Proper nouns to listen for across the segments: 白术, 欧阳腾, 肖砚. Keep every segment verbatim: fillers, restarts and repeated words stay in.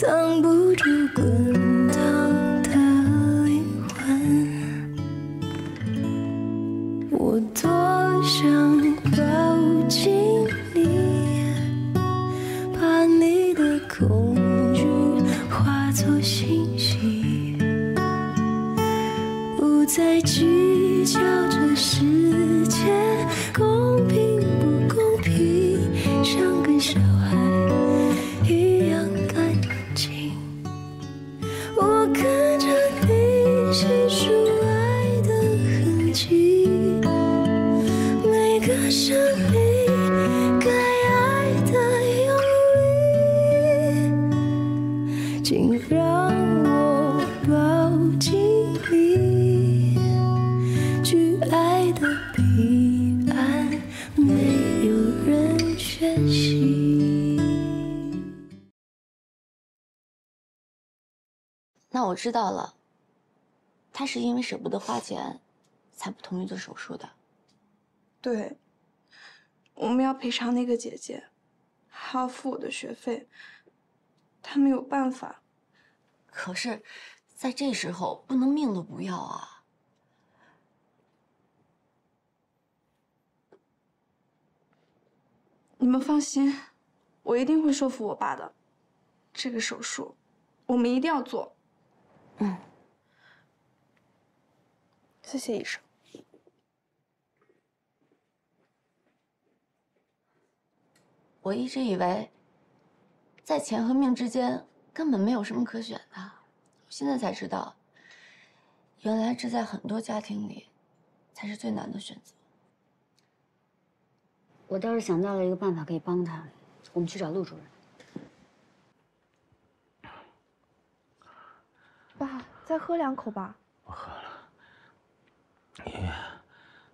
藏不住滚烫的灵魂。我多想抱紧你，把你的恐惧化作信息，不再计较这世界公平不公平，像个小孩。 那我知道了，他是因为舍不得花钱，才不同意做手术的。对，我们要赔偿那个姐姐，还要付我的学费，他没有办法。可是，在这时候不能命都不要啊！你们放心，我一定会说服我爸的。这个手术，我们一定要做。 嗯，谢谢医生。我一直以为，在钱和命之间根本没有什么可选的，我现在才知道，原来这在很多家庭里才是最难的选择。我倒是想到了一个办法可以帮他，我们去找陆主任。 爸，再喝两口吧。我喝了。爷爷，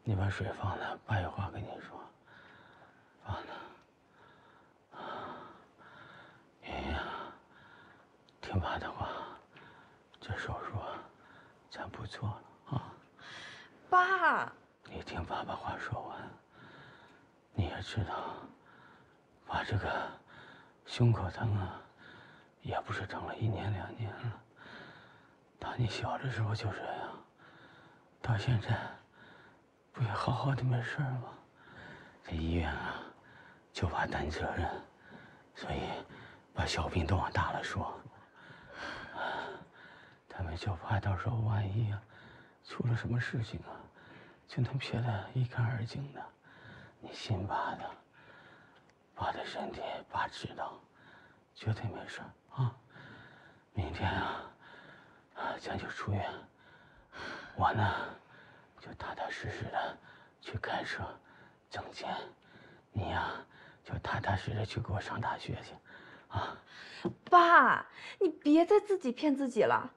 你把水放那，爸有话跟你说。放那。爷爷，听爸的话，这手术咱不做了啊。爸，你听爸把话说完。你也知道，爸这个胸口疼啊，也不是疼了一年两年了。 打你小的时候就这样，到现在不也好好的没事吗？这医院啊，就怕担责任，所以把小病都往大了说。他们就怕到时候万一啊，出了什么事情啊，就能撇得一干二净的。你信爸的，爸的身体爸知道，绝对没事啊。明天啊。 咱就出院，我呢就踏踏实实的去开车挣钱，你呀就踏踏实实去给我上大学去，啊！爸，你别再自己骗自己了，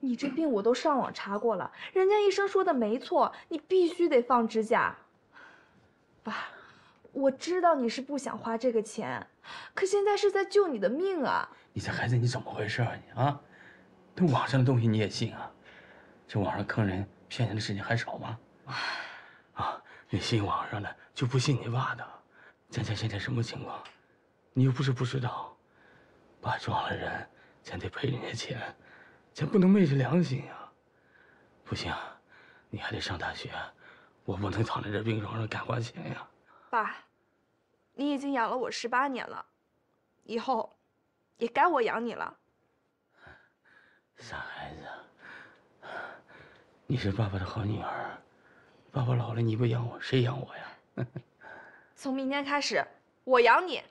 你这病我都上网查过了，人家医生说的没错，你必须得放支架。爸，我知道你是不想花这个钱，可现在是在救你的命啊！你这孩子你怎么回事啊你啊？ 这网上的东西你也信啊？这网上坑人、骗人的事情还少吗？啊，你信网上的就不信你爸的？咱家现在什么情况？你又不是不知道，爸撞了人，咱得赔人家钱，咱不能昧着良心啊！不行，你还得上大学，我不能躺在这病床上干花钱呀！爸，你已经养了我十八年了，以后也该我养你了。 傻孩子，你是爸爸的好女儿，爸爸老了你不养我，谁养我呀？从明天开始，我养你，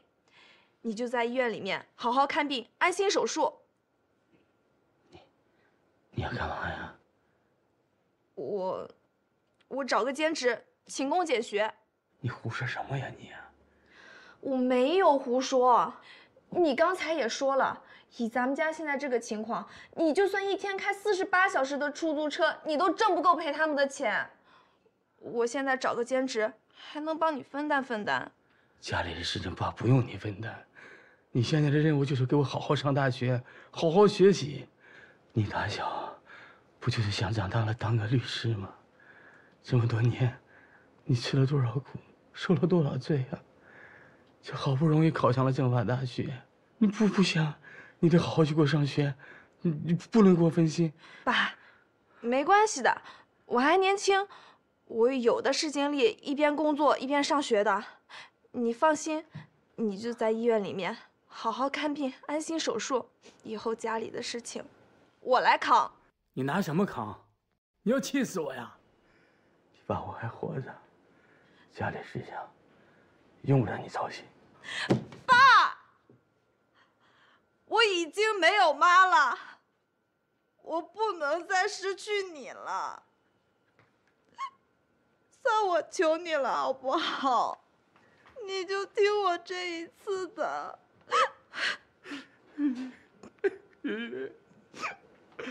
你就在医院里面好好看病，安心手术。你，你要干嘛呀？我，我找个兼职，勤工俭学。你胡说什么呀你啊？我没有胡说，你刚才也说了。 以咱们家现在这个情况，你就算一天开四十八小时的出租车，你都挣不够赔他们的钱。我现在找个兼职，还能帮你分担分担。家里的事情，爸不用你分担。你现在的任务就是给我好好上大学，好好学习。你打小不就是想长大了当个律师吗？这么多年，你吃了多少苦，受了多少罪啊！这好不容易考上了政法大学，你不不想？ 你你得好好去给我上学，你你不能给我分心。爸，没关系的，我还年轻，我有的是精力一边工作一边上学的。你放心，你就在医院里面好好看病，安心手术，以后家里的事情我来扛。你拿什么扛？你要气死我呀！爸，我还活着，家里事情用不着你操心。爸。 我已经没有妈了，我不能再失去你了，算我求你了，好不好？你就听我这一次的。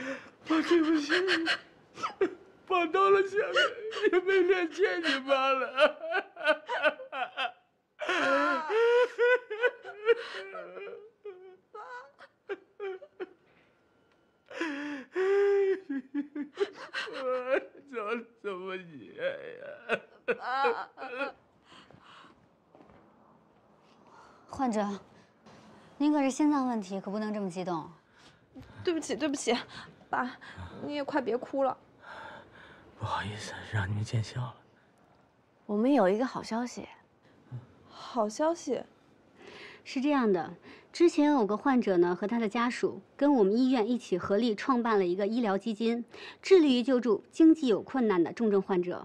我对不起你，我到了现在也没脸见你妈了。啊 我找什么你呀？患者，您可是心脏问题，可不能这么激动。对不起，对不起，爸，你也快别哭了。不好意思，让你们见笑了。我们有一个好消息。好消息？是这样的。 之前有个患者呢和他的家属跟我们医院一起合力创办了一个医疗基金，致力于救助经济有困难的重症患者。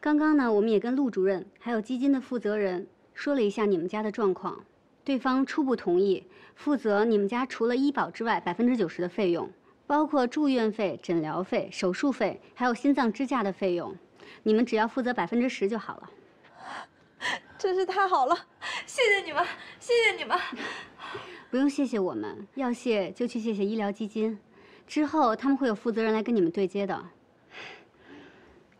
刚刚呢，我们也跟陆主任还有基金的负责人说了一下你们家的状况，对方初步同意负责你们家除了医保之外百分之九十的费用，包括住院费、诊疗费、手术费，还有心脏支架的费用，你们只要负责百分之十就好了。 真是太好了，谢谢你们，谢谢你们。不用谢谢我们，要谢就去谢谢医疗基金。之后他们会有负责人来跟你们对接的。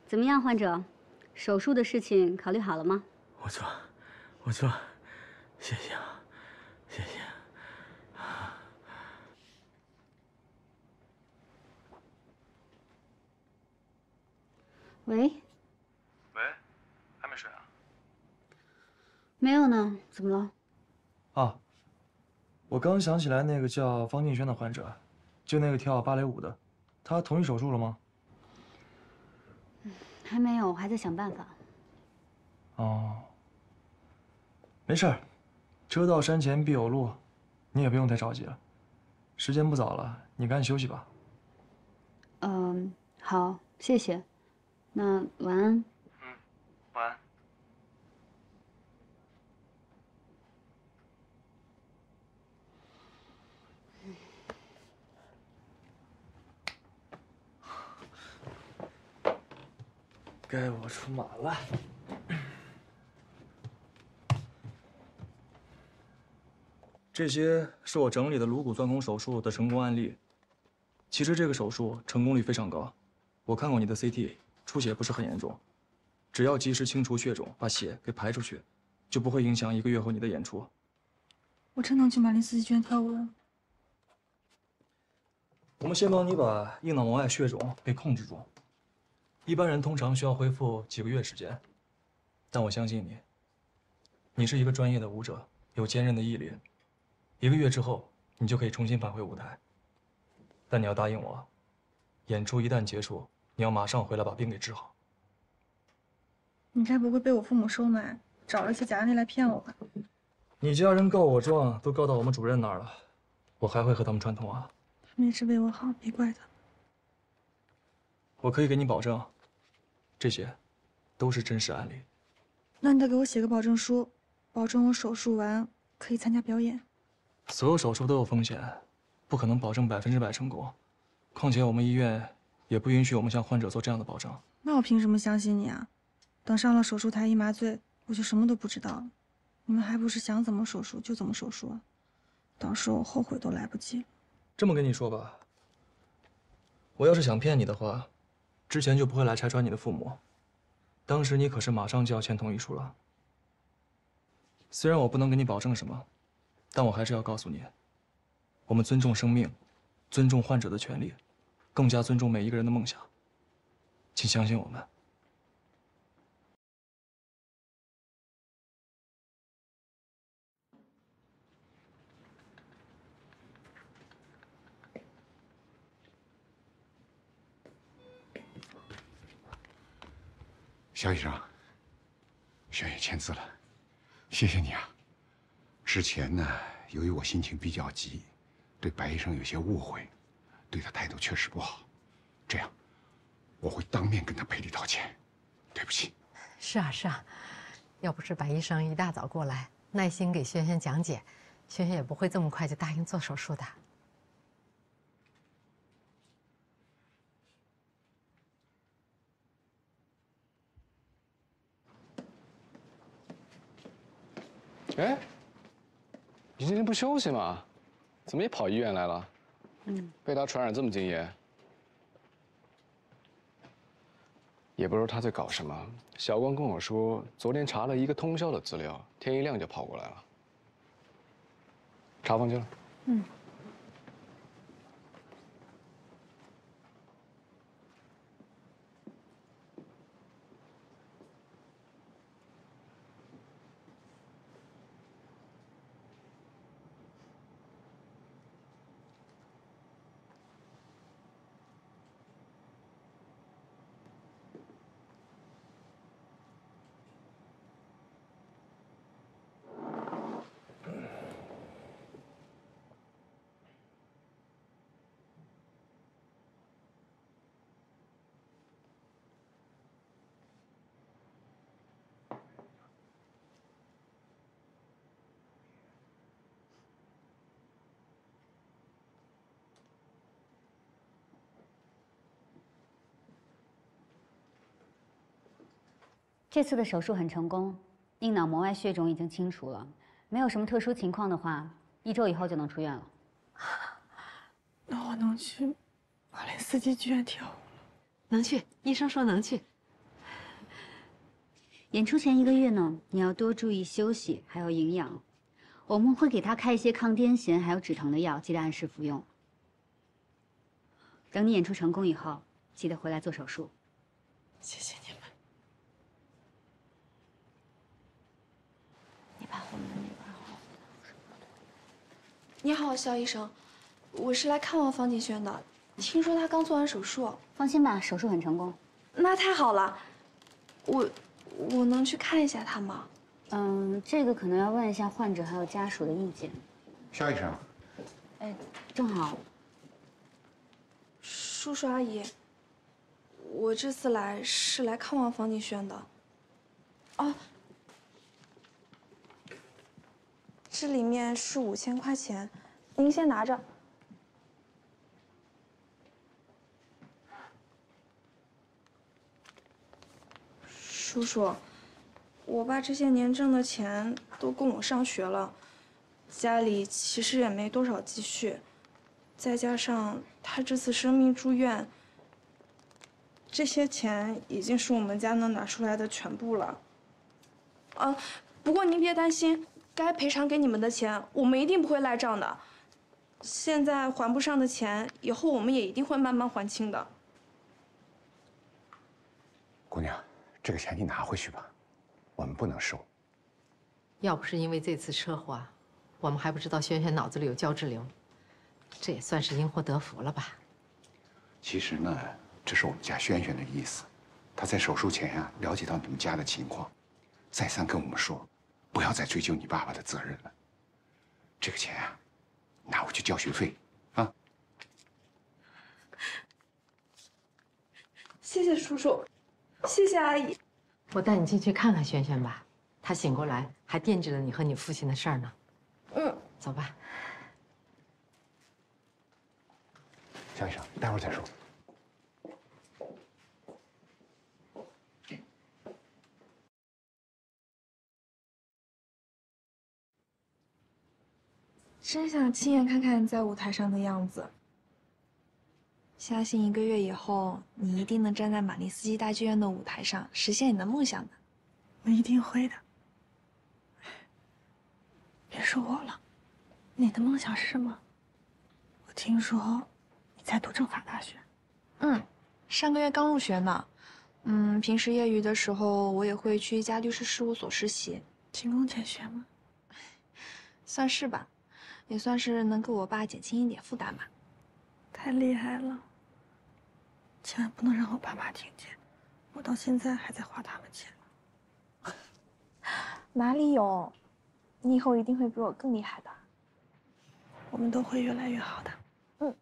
怎么样，患者？手术的事情考虑好了吗？我做，我做，谢谢啊，谢谢。喂。 没有呢，怎么了？啊，我刚想起来那个叫方静轩的患者，就那个跳芭蕾舞的，他同意手术了吗？嗯，还没有，我还在想办法。哦，没事儿，车到山前必有路，你也不用太着急了。时间不早了，你赶紧休息吧。嗯，好，谢谢。那晚安。嗯，晚安。 该我出马了。这些是我整理的颅骨钻孔手术的成功案例。其实这个手术成功率非常高，我看过你的 C T， 出血不是很严重，只要及时清除血肿，把血给排出去，就不会影响一个月后你的演出。我真能去玛丽斯剧院跳舞了。我们先帮你把硬脑膜外血肿给控制住。 一般人通常需要恢复几个月时间，但我相信你。你是一个专业的舞者，有坚韧的毅力。一个月之后，你就可以重新返回舞台。但你要答应我，演出一旦结束，你要马上回来把病给治好。你该不会被我父母收买，找了些假案例来骗我吧？你家人告我状都告到我们主任那儿了，我还会和他们串通啊？他们也是为我好，别怪他。我可以给你保证。 这些，都是真实案例。那你得给我写个保证书，保证我手术完可以参加表演。所有手术都有风险，不可能保证百分之百成功。况且我们医院也不允许我们向患者做这样的保证。那我凭什么相信你啊？等上了手术台一麻醉，我就什么都不知道了。你们还不是想怎么手术就怎么手术啊？到时候我后悔都来不及了。这么跟你说吧，我要是想骗你的话。 之前就不会来拆穿你的父母，当时你可是马上就要签同意书了。虽然我不能给你保证什么，但我还是要告诉你，我们尊重生命，尊重患者的权利，更加尊重每一个人的梦想。请相信我们。肖医生，轩也签字了，谢谢你啊。之前呢，由于我心情比较急，对白医生有些误会，对他态度确实不好。这样，我会当面跟他赔礼道歉，对不起。是啊是啊，要不是白医生一大早过来，耐心给轩轩讲解，轩轩也不会这么快就答应做手术的。 哎，你今天不休息吗？怎么也跑医院来了？嗯，被他传染这么敬业，也不知道他在搞什么。小光跟我说，昨天查了一个通宵的资料，天一亮就跑过来了。茶放进来。嗯。这次的手术很成功，硬脑膜外血肿已经清除了，没有什么特殊情况的话，一周以后就能出院了。那我能去瓦林斯基剧院跳舞了？能去，医生说能去。演出前一个月呢，你要多注意休息，还有营养。我们会给他开一些抗癫痫还有止疼的药，记得按时服用。等你演出成功以后，记得回来做手术。谢谢你们。 你好，肖医生，我是来看望方进轩的。听说他刚做完手术，放心吧，手术很成功。那太好了，我我能去看一下他吗？嗯，这个可能要问一下患者还有家属的意见。肖医生，哎，正好，叔叔阿姨，我这次来是来看望方进轩的。哦。 这里面是五千块钱，您先拿着。叔叔，我爸这些年挣的钱都供我上学了，家里其实也没多少积蓄，再加上他这次生病住院，这些钱已经是我们家能拿出来的全部了。啊，不过您别担心。 该赔偿给你们的钱，我们一定不会赖账的。现在还不上的钱，以后我们也一定会慢慢还清的。姑娘，这个钱你拿回去吧，我们不能收。要不是因为这次车祸，我们还不知道轩轩脑子里有胶质瘤，这也算是因祸得福了吧？其实呢，这是我们家轩轩的意思。他在手术前啊，了解到你们家的情况，再三跟我们说。 不要再追究你爸爸的责任了。这个钱啊，拿回去交学费，啊！谢谢叔叔，谢谢阿姨。我带你进去看看轩轩吧，他醒过来还惦记着你和你父亲的事儿呢。嗯，走吧。肖医生，待会儿再说。 真想亲眼看看你在舞台上的样子。相信一个月以后，你一定能站在马林斯基大剧院的舞台上，实现你的梦想的。我一定会的。别说我了，你的梦想是什么？我听说你在读政法大学。嗯，上个月刚入学呢。嗯，平时业余的时候，我也会去一家律师事务所实习。勤工俭学吗？算是吧。 也算是能给我爸减轻一点负担吧。太厉害了！千万不能让我爸妈听见，我到现在还在花他们钱呢。哪里有？你以后一定会比我更厉害的。我们都会越来越好的。嗯。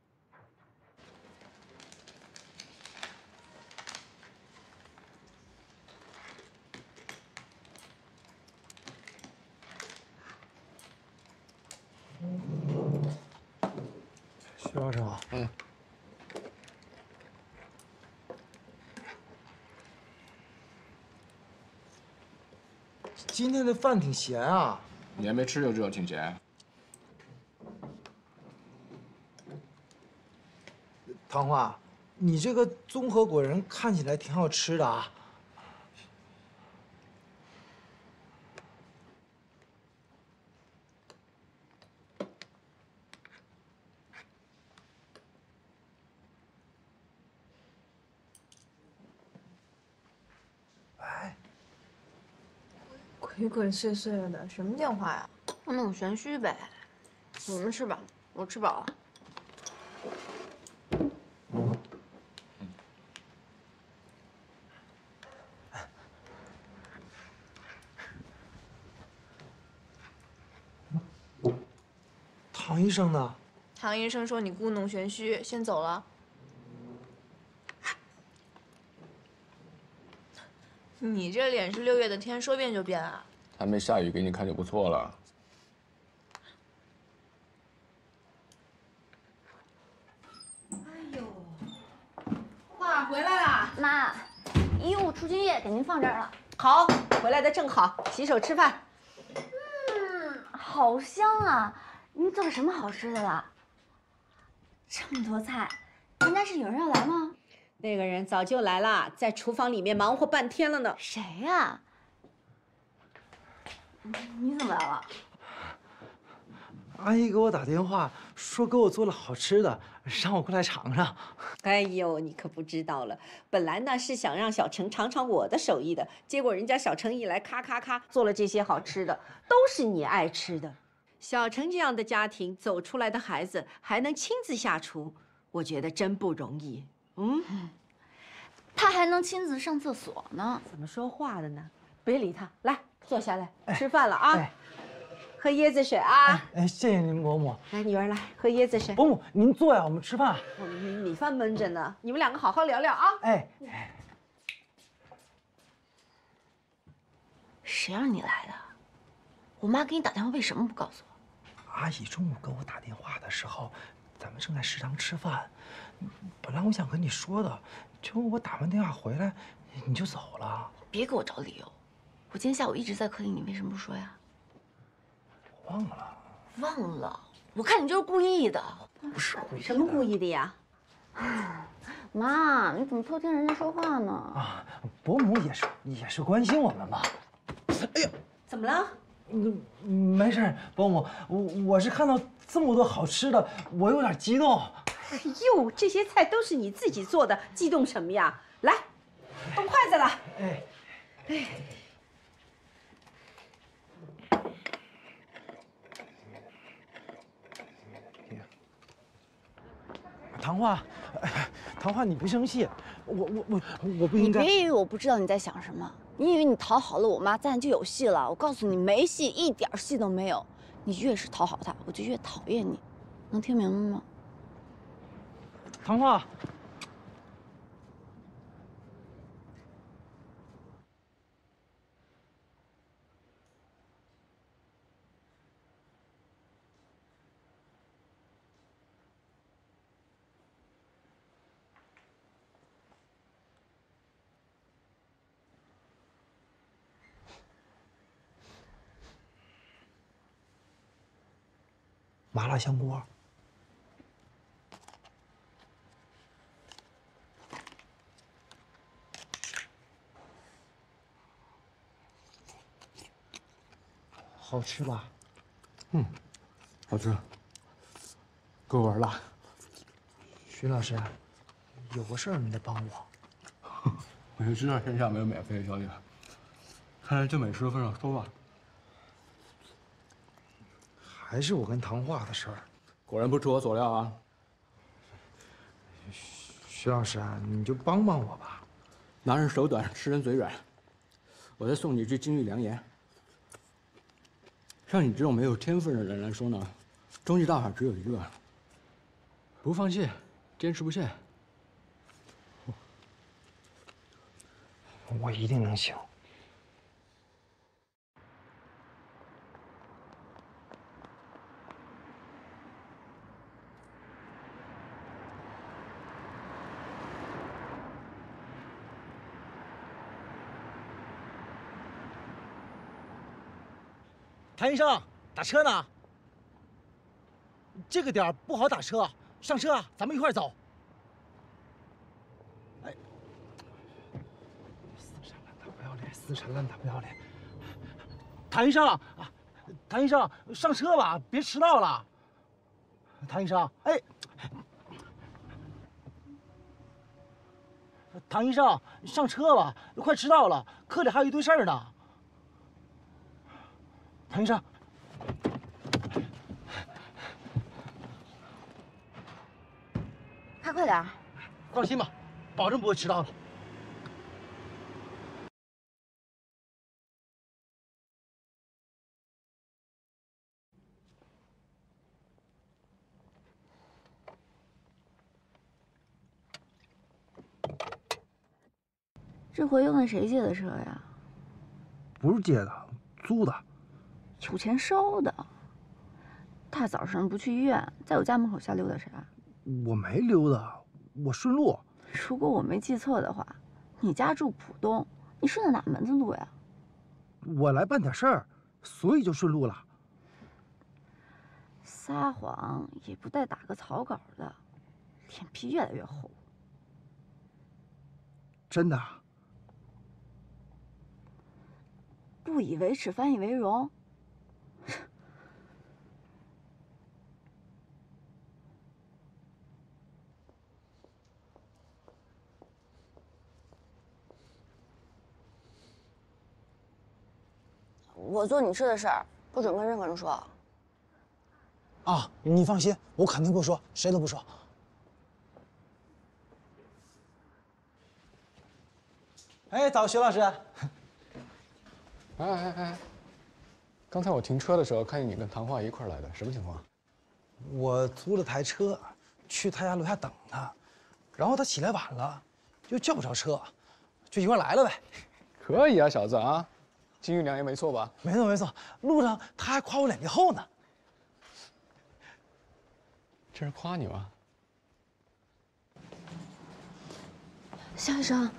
徐校长，嗯。 今天的饭挺咸啊！你还没吃就知道挺咸。唐花，你这个综合果仁看起来挺好吃的啊。哎。 鬼鬼祟祟的，什么电话呀？那种玄虚呗。你们吃吧，我吃饱了。嗯嗯、唐医生呢？唐医生说你故弄玄虚，先走了。你这脸是六月的天，说变就变啊！还没下雨，给你看就不错了。哎呦，爸回来啦！妈，医务除菌液给您放这儿了。好，回来的正好，洗手吃饭。嗯，好香啊！您做了什么好吃的啦？这么多菜，难道是有人要来吗？ 那个人早就来了，在厨房里面忙活半天了呢。谁呀？你怎么来了？阿姨给我打电话说给我做了好吃的，让我过来尝尝。哎呦，你可不知道了，本来呢是想让小程尝尝我的手艺的，结果人家小程一来，咔咔咔做了这些好吃的，都是你爱吃的。小程这样的家庭走出来的孩子，还能亲自下厨，我觉得真不容易。 嗯，他还能亲自上厕所呢？怎么说话的呢？别理他，来坐下来吃饭了啊！哎、喝椰子水啊！哎，谢谢您，伯母。来，女儿来喝椰子水。伯母，您坐呀，我们吃饭。我们米饭闷着呢，你们两个好好聊聊啊！哎，哎谁让你来的？我妈给你打电话，为什么不告诉我？阿姨中午给我打电话的时候。 咱们正在食堂吃饭，本来我想跟你说的，结果我打完电话回来，你就走了。别给我找理由，我今天下午一直在客厅，你为什么不说呀？我忘了。忘了？我看你就是故意的。不是故意。什么故意的呀？妈，你怎么偷听人家说话呢？啊，伯母也是也是关心我们嘛。哎呀，怎么了？ 没事，伯母，我我是看到这么多好吃的，我有点激动。哎呦，这些菜都是你自己做的，激动什么呀？来，动筷子了。哎，哎。唐花，唐花，你别生气，我我我我不应该。你别以为我不知道你在想什么。 你以为你讨好了我妈，咱就有戏了？我告诉你，没戏，一点戏都没有。你越是讨好她，我就越讨厌你，能听明白吗？唐花，麻辣香锅，好吃吧？嗯，好吃。给我玩辣。徐老师，有个事儿你得帮我。我就知道天下没有免费的宵夜，看在这美食的份上，说吧。 还是我跟唐画的事儿，果然不出我所料啊！徐老师啊，你就帮帮我吧。拿人手短，吃人嘴软。我再送你一句金玉良言：像你这种没有天分的人来说呢，终极大法只有一个，不放弃，坚持不懈。我一定能行。 谭医生，打车呢？这个点儿不好打车，上车啊，咱们一块儿走。哎，死缠烂打不要脸，死缠烂打不要脸。谭医生啊，谭医生，上车吧，别迟到了。谭医生，哎，谭医生，上车吧，快迟到了，科里还有一堆事儿呢。 谭医生，开快点！放心吧，保证不会迟到的。这回用的谁借的车呀？不是借的，租的。 有钱收的，大早上不去医院，在我家门口瞎溜达啥？我没溜达，我顺路。如果我没记错的话，你家住浦东，你顺的哪门子路呀？我来办点事儿，所以就顺路了。撒谎也不带打个草稿的，脸皮越来越厚。真的？不以为耻，反以为荣。 我做你吃的事儿，不准跟任何人说。啊，你放心，我肯定不说，谁都不说。哎，早，徐老师。哎哎哎，刚才我停车的时候看见你跟唐画一块来的，什么情况？我租了台车，去他家楼下等他，然后他起来晚了，又叫不着车，就一块来了呗。可以啊，小子啊。 金玉良言没错吧？没错没错，路上他还夸我脸皮厚呢。这是夸你吗？肖医生，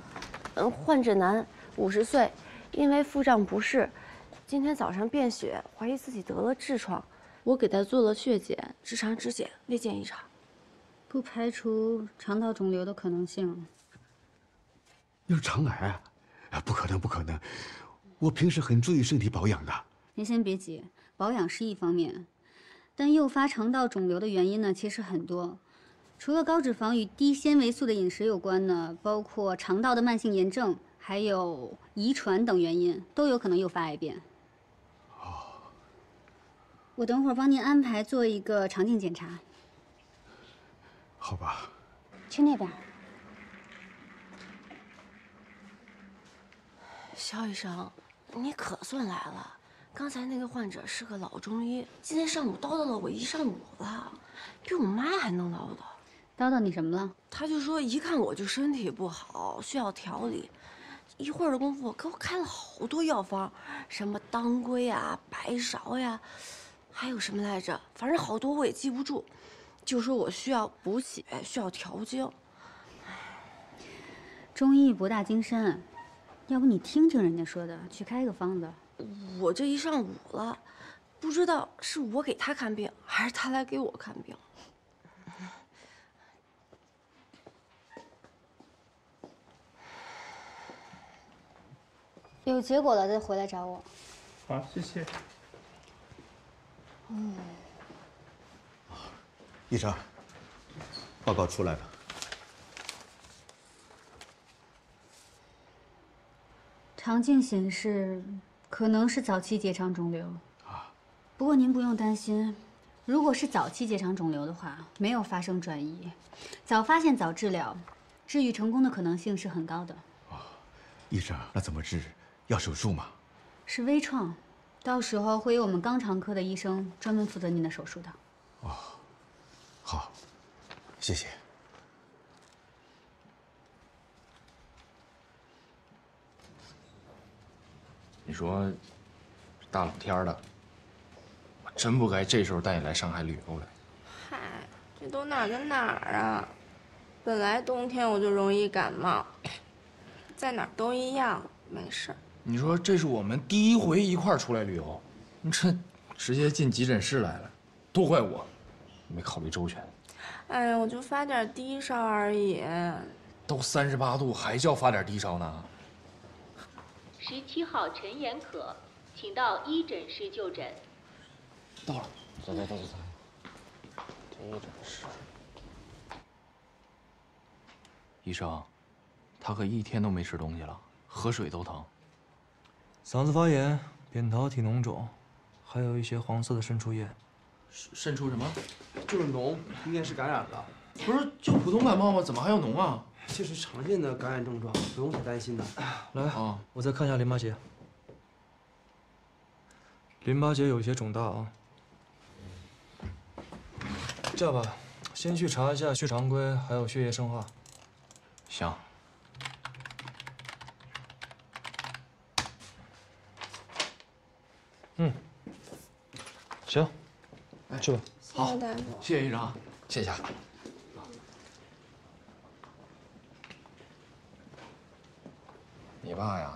嗯，患者男，五十岁，因为腹胀不适，今天早上便血，怀疑自己得了痔疮，我给他做了血检、直肠指检，未见异常，不排除肠道肿瘤的可能性。有肠癌啊？啊，不可能，不可能。 我平时很注意身体保养的。您先别急，保养是一方面，但诱发肠道肿瘤的原因呢，其实很多。除了高脂肪与低纤维素的饮食有关呢，包括肠道的慢性炎症，还有遗传等原因，都有可能诱发癌变。哦。我等会儿帮您安排做一个肠镜检查。好吧。去那边。肖医生。 你可算来了！刚才那个患者是个老中医，今天上午叨叨了我一上午了，比我妈还能叨叨。叨叨你什么了？他就说一看我就身体不好，需要调理。一会儿的功夫给我开了好多药方，什么当归啊、白芍呀、啊，还有什么来着？反正好多我也记不住。就说我需要补血，需要调经。中医博大精深。 要不你听听人家说的，去开个方子。我这一上午了，不知道是我给他看病，还是他来给我看病。有结果了再回来找我。好，谢谢。嗯。医生，报告出来了。 肠镜显示，可能是早期结肠肿瘤啊。不过您不用担心，如果是早期结肠肿瘤的话，没有发生转移，早发现早治疗，治愈成功的可能性是很高的。啊，医生，那怎么治？要手术吗？是微创，到时候会有我们肛肠科的医生专门负责您的手术的。哦，好，谢谢。 你说，大冷天的，我真不该这时候带你来上海旅游来。嗨，这都哪跟哪儿啊？本来冬天我就容易感冒，在哪儿都一样，没事。你说这是我们第一回一块儿出来旅游，你这直接进急诊室来了，都怪我，没考虑周全。哎呀，我就发点低烧而已。都三十八度还叫发点低烧呢？ 十七号陈延可，请到一诊室就诊。到了，走走走走走。一诊室。医生，他可一天都没吃东西了，喝水都疼。嗓子发炎、扁桃体脓肿，还有一些黄色的渗出液。渗出什么？就是脓，应该是感染了。不是就普通感冒吗？怎么还有脓啊？ 这是常见的感染症状，不用太担心的。来，哦、我再看一下淋巴结。淋巴结有一些肿大啊。这样吧，先去查一下血常规，还有血液生化。行。嗯，行，去吧。好，谢谢医生啊，谢谢。 你爸呀，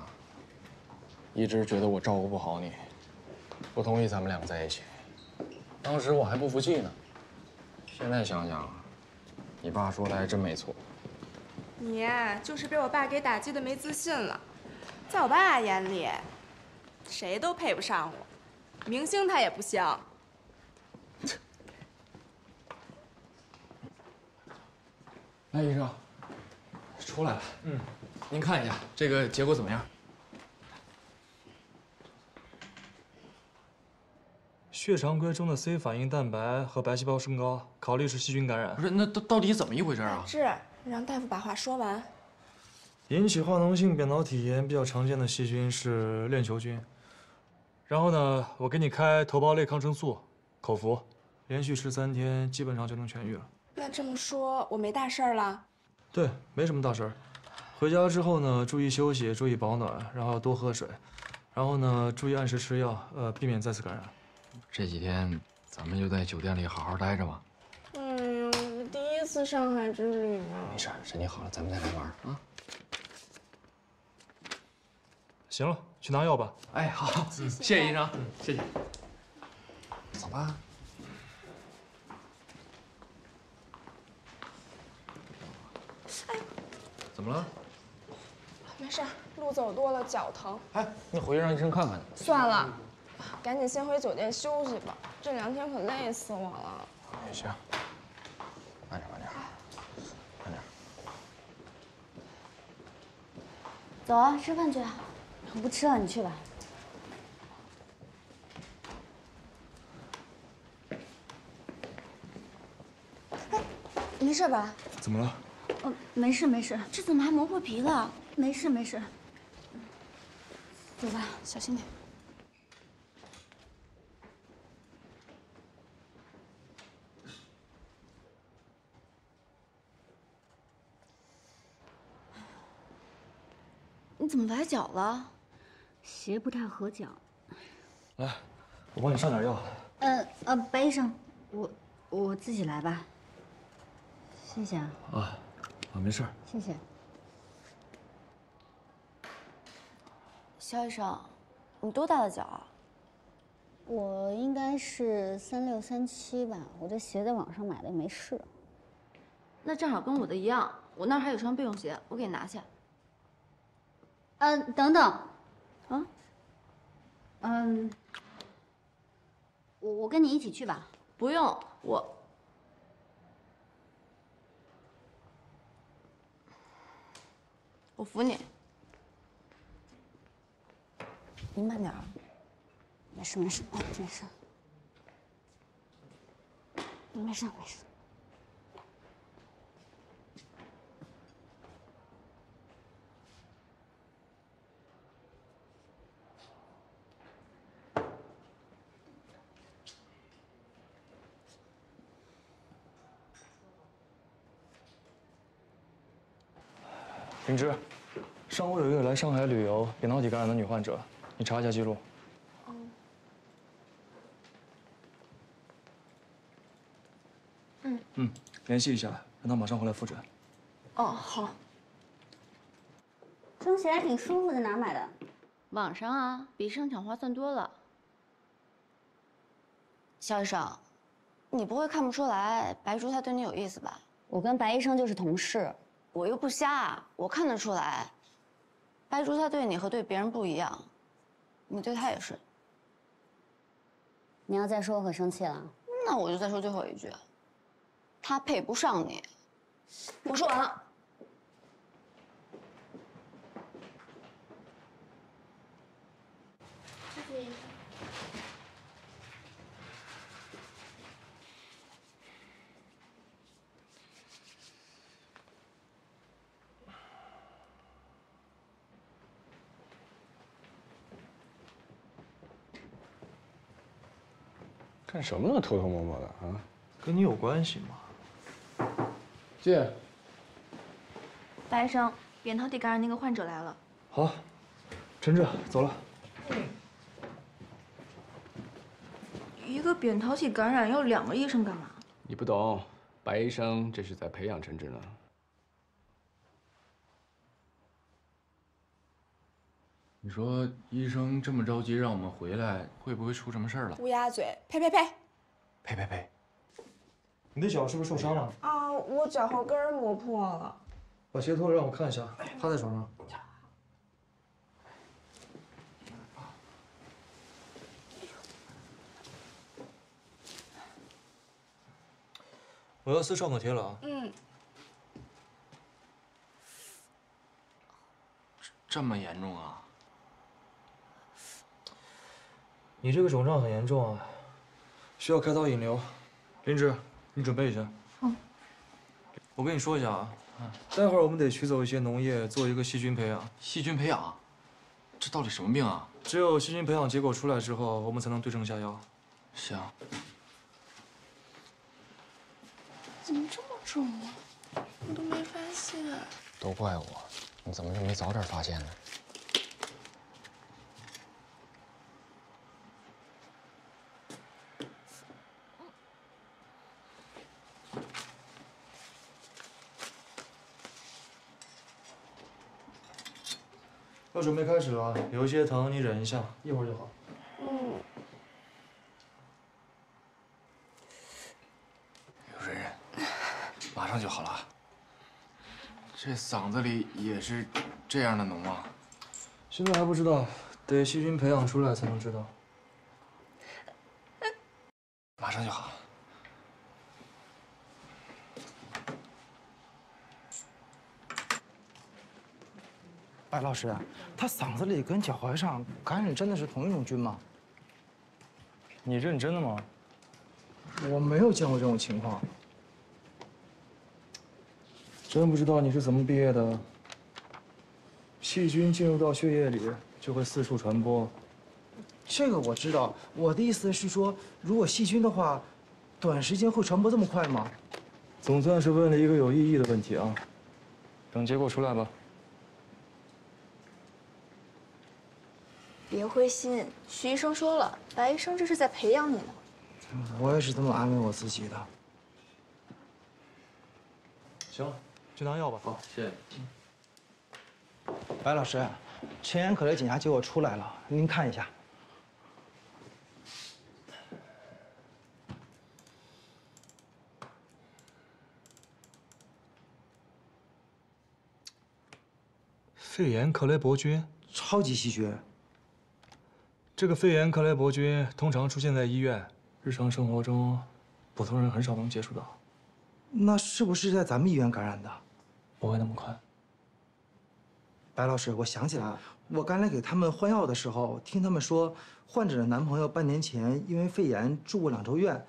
一直觉得我照顾不好你，不同意咱们两个在一起。当时我还不服气呢，现在想想，你爸说的还真没错。你呀，就是被我爸给打击的没自信了。在我爸眼里，谁都配不上我，明星他也不行。来，医生，出来了。嗯。 您看一下这个结果怎么样？血常规中的 C 反应蛋白和白细胞升高，考虑是细菌感染。不是，那到到底怎么一回事啊？是，让大夫把话说完。引起化脓性扁桃体炎比较常见的细菌是链球菌。然后呢，我给你开头孢类抗生素，口服，连续吃三天，基本上就能痊愈了。那这么说，我没大事儿了？对，没什么大事儿。 回家之后呢，注意休息，注意保暖，然后多喝水，然后呢，注意按时吃药，呃，避免再次感染。这几天咱们就在酒店里好好待着吧。哎呀，我第一次上海之旅呢。没事，身体好了咱们再来玩啊。行了，去拿药吧。哎，好，嗯、谢谢医生，嗯、谢谢。走吧。 怎么了？没事，路走多了脚疼。哎，你回去让医生看看去。算了，赶紧先回酒店休息吧，这两天可累死我了。也行，慢点，慢点，慢点。走啊，吃饭去。我不吃了，你去吧。哎，没事吧？怎么了？ 哦，没事没事，这怎么还磨破皮了？没事没事，走吧，小心点。你怎么崴脚了？鞋不太合脚。来，我帮你上点药。呃呃，白医生，我我自己来吧。谢谢啊。啊。 啊，没事，谢谢。肖医生，你多大的脚啊？我应该是三六三七吧，我这鞋在网上买的，没试。那正好跟我的一样，我那儿还有双备用鞋，我给你拿下。嗯、呃，等等，啊，嗯，我我跟你一起去吧。不用，我。 我扶你，你慢点儿。没事没事没事，没事没事。灵芝，上周有一个来上海旅游扁桃体感染的女患者，你查一下记录。嗯。嗯。嗯，联系一下，让她马上回来复诊。哦，好。蒸起来挺舒服的，哪买的？网上啊，比商场划算多了。肖医生，你不会看不出来白竹她对你有意思吧？我跟白医生就是同事。 我又不瞎，我看得出来，白竹她对你和对别人不一样，你对她也是。你要再说，我可生气了。那我就再说最后一句，她配不上你。我说完了。谢谢。 干什么呢？偷偷摸摸的啊，跟你有关系吗？姐，白医生，扁桃体感染那个患者来了。好，陈志，走了。一个扁桃体感染要两个医生干嘛？你不懂，白医生这是在培养陈志呢。你说医生这么着急让我们回来，会不会出什么事儿了？乌鸦嘴！呸呸呸！呸呸呸！你的脚是不是受伤了？啊，我脚后跟磨破了。把鞋脱了让我看一下，趴在床上。我要撕创可贴了啊！嗯。这么严重啊？ 你这个肿胀很严重啊，需要开刀引流。林芝，你准备一下。嗯。我跟你说一下啊，待会儿我们得取走一些脓液，做一个细菌培养。细菌培养？这到底什么病啊？只有细菌培养结果出来之后，我们才能对症下药。行。怎么这么肿啊？我都没发现。都怪我，你怎么就没早点发现呢？ 要准备开始了，有一些疼，你忍一下，一会儿就好。嗯。忍忍，马上就好了。这嗓子里也是这样的脓啊？现在还不知道，得细菌培养出来才能知道。马上就好。 白老师，他嗓子里跟脚踝上感染真的是同一种菌吗？你认真的吗？我没有见过这种情况。真不知道你是怎么毕业的。细菌进入到血液里就会四处传播。这个我知道，我的意思是说，如果细菌的话，短时间会传播这么快吗？总算是问了一个有意义的问题啊！等结果出来吧。 别灰心，徐医生说了，白医生这是在培养你呢。我也是这么安慰我自己的。行了，去拿药吧。好，谢谢。白老师，陈妍可的检查结果出来了，您看一下。肺炎克雷伯菌，超级细菌。 这个肺炎克雷伯菌通常出现在医院，日常生活中，普通人很少能接触到。那是不是在咱们医院感染的？不会那么快。白老师，我想起来了，我刚才给他们换药的时候，听他们说，患者的男朋友半年前因为肺炎住过两周院，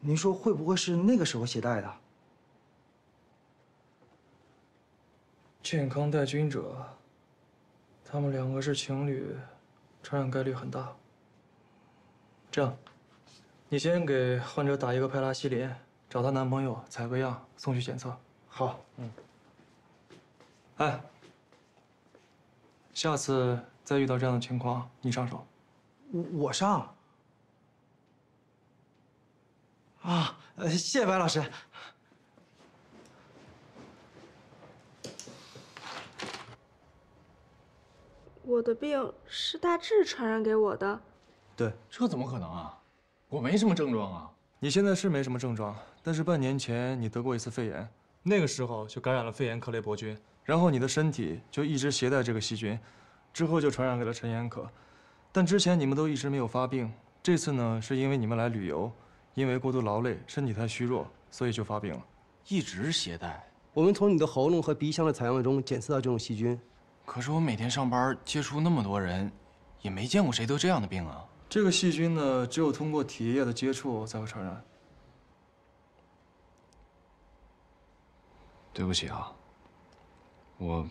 您说会不会是那个时候携带的？健康带菌者，他们两个是情侣。 传染概率很大。这样，你先给患者打一个派拉西林，找她男朋友采个样送去检测。好，嗯。哎，下次再遇到这样的情况，你上手。我我上。啊，谢谢白老师。 我的病是大志传染给我的，对，这怎么可能啊？我没什么症状啊。你现在是没什么症状，但是半年前你得过一次肺炎，那个时候就感染了肺炎克雷伯菌，然后你的身体就一直携带这个细菌，之后就传染给了陈延可。但之前你们都一直没有发病，这次呢是因为你们来旅游，因为过度劳累，身体太虚弱，所以就发病了。一直携带？我们从你的喉咙和鼻腔的采样中检测到这种细菌。 可是我每天上班接触那么多人，也没见过谁得这样的病啊。这个细菌呢，只有通过体液的接触才会传染。对不起啊，我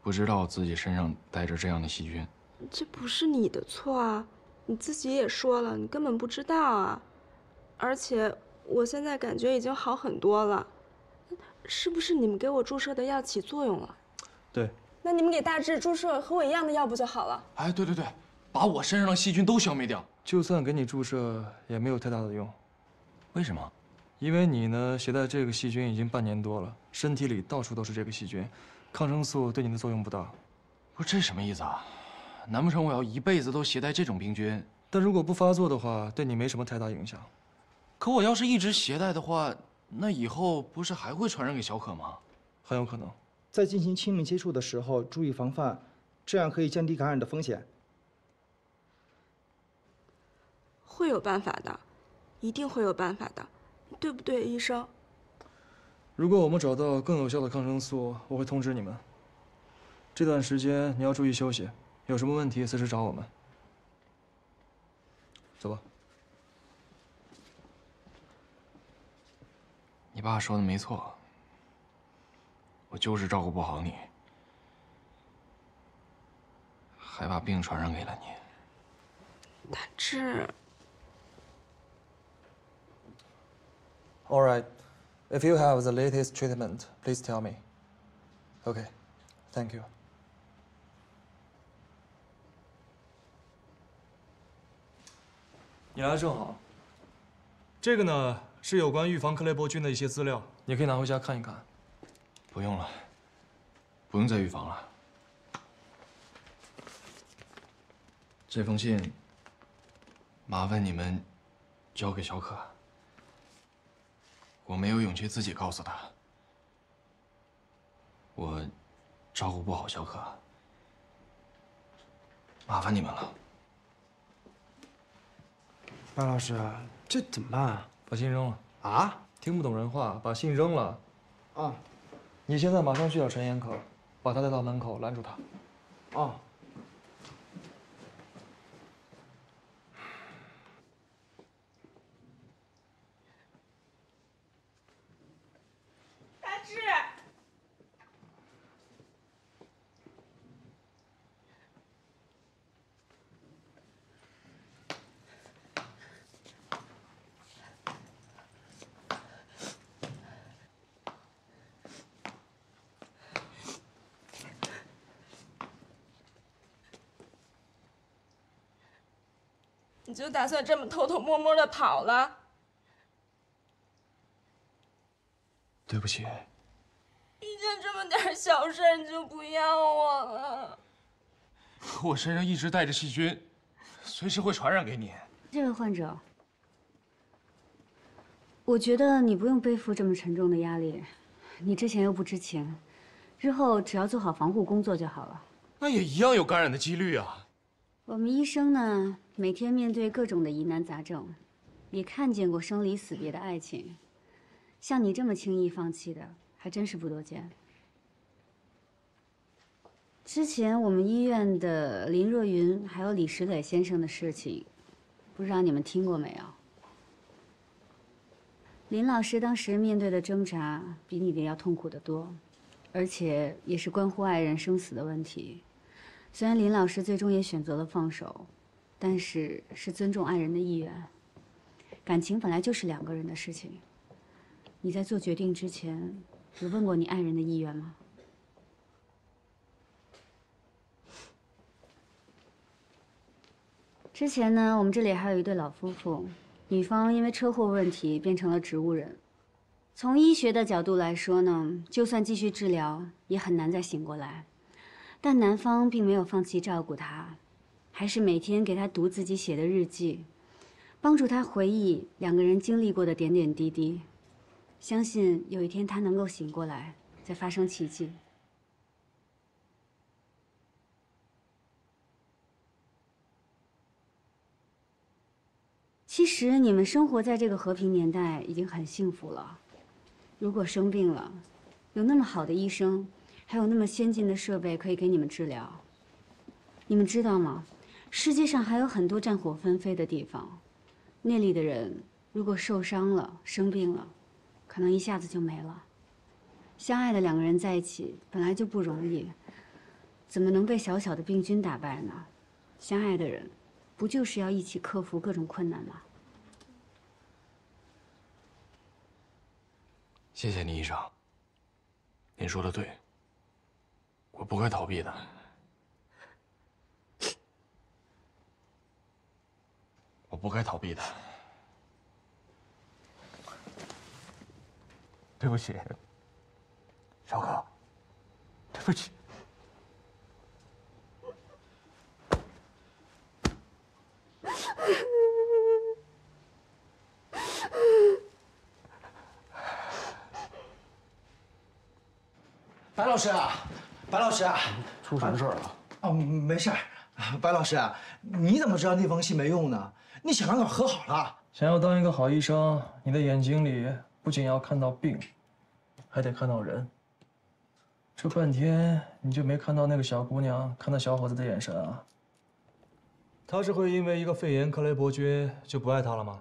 不知道自己身上带着这样的细菌。这不是你的错啊，你自己也说了，你根本不知道啊。而且我现在感觉已经好很多了，是不是你们给我注射的药起作用了？对。 那你们给大志注射和我一样的药不就好了？哎，对对对，把我身上的细菌都消灭掉。就算给你注射也没有太大的用，为什么？因为你呢携带这个细菌已经半年多了，身体里到处都是这个细菌，抗生素对你的作用不大。不是这什么意思啊？难不成我要一辈子都携带这种病菌？但如果不发作的话，对你没什么太大影响。可我要是一直携带的话，那以后不是还会传染给小可吗？很有可能。 在进行亲密接触的时候，注意防范，这样可以降低感染的风险。会有办法的，一定会有办法的，对不对，医生？如果我们找到更有效的抗生素，我会通知你们。这段时间你要注意休息，有什么问题随时找我们。走吧。你爸说的没错。 我就是照顾不好你，还把病传染给了你。大志。All right, if you have the latest treatment, please tell me. Okay, thank you. 你来的正好。这个呢是有关预防克雷伯菌的一些资料，你可以拿回家看一看。 不用了，不用再预防了。这封信，麻烦你们交给小可。我没有勇气自己告诉他，我照顾不好小可，麻烦你们了。白老师，这怎么办啊？把信扔了啊！听不懂人话，把信扔了。啊。 你现在马上去找陈延可，把他带到门口，拦住他。啊！大志，你就打算这么偷偷摸摸的跑了？对不起，你就这么点小事你就不要我了？我身上一直带着细菌，随时会传染给你。这位患者，我觉得你不用背负这么沉重的压力，你之前又不知情，日后只要做好防护工作就好了。那也一样有感染的几率啊。 我们医生呢，每天面对各种的疑难杂症，也看见过生离死别的爱情，像你这么轻易放弃的，还真是不多见。之前我们医院的林若云还有李石磊先生的事情，不知道你们听过没有？林老师当时面对的挣扎比你的要痛苦得多，而且也是关乎爱人生死的问题。 虽然林老师最终也选择了放手，但是是尊重爱人的意愿。感情本来就是两个人的事情。你在做决定之前，有问过你爱人的意愿吗？之前呢，我们这里还有一对老夫妇，女方因为车祸问题变成了植物人。从医学的角度来说呢，就算继续治疗，也很难再醒过来。但男方并没有放弃照顾她，还是每天给她读自己写的日记，帮助她回忆两个人经历过的点点滴滴。相信有一天她能够醒过来，再发生奇迹。 其实你们生活在这个和平年代已经很幸福了。如果生病了，有那么好的医生，还有那么先进的设备可以给你们治疗。你们知道吗？世界上还有很多战火纷飞的地方，那里的人如果受伤了、生病了，可能一下子就没了。相爱的两个人在一起本来就不容易，怎么能被小小的病菌打败呢？相爱的人。 不就是要一起克服各种困难吗？谢谢你，医生。您说的对，我不会逃避的。我不该逃避的。对不起，小可，对不起。 白老师啊，白老师啊，出什么事儿了？哦，没事儿。白老师啊，你怎么知道那封信没用呢？你小两口和好了。想要当一个好医生，你的眼睛里不仅要看到病，还得看到人。这半天你就没看到那个小姑娘看到小伙子的眼神啊？ 他是会因为一个肺炎克雷伯菌就不爱他了吗？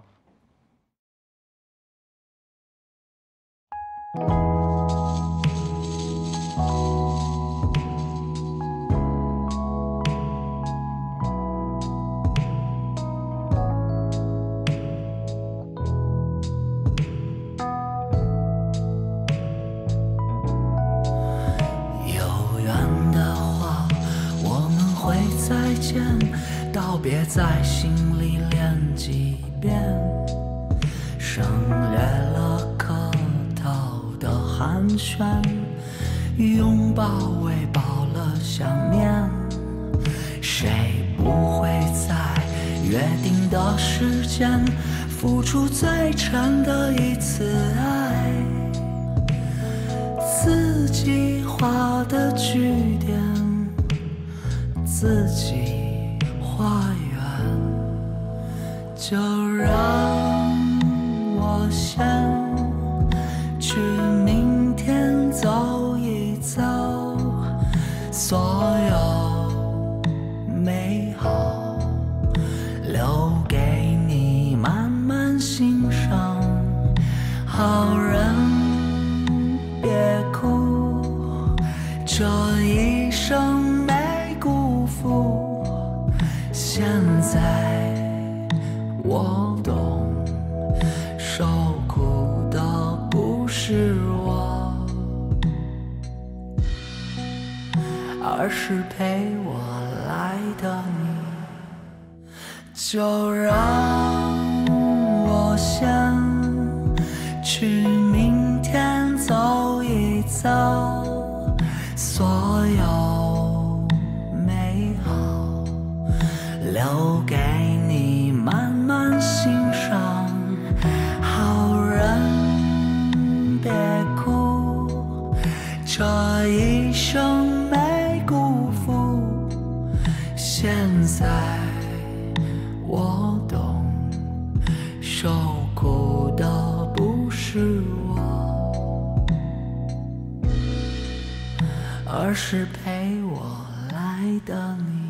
有缘的话，我们会再见。 道别在心里练几遍，省略了客套的寒暄，拥抱喂饱了想念。谁不会在约定的时间付出最真的一次爱？自己画的句点，自己。 花园，就让我先去明天走一走，所有美好留给你慢慢欣赏。好人别哭，这一生。 现在我懂，受苦的不是我，而是陪我来的你。就让我先去明天走一走，所有。 留给你慢慢欣赏，好人别哭，这一生没辜负。现在我懂，受苦的不是我，而是陪我来的你。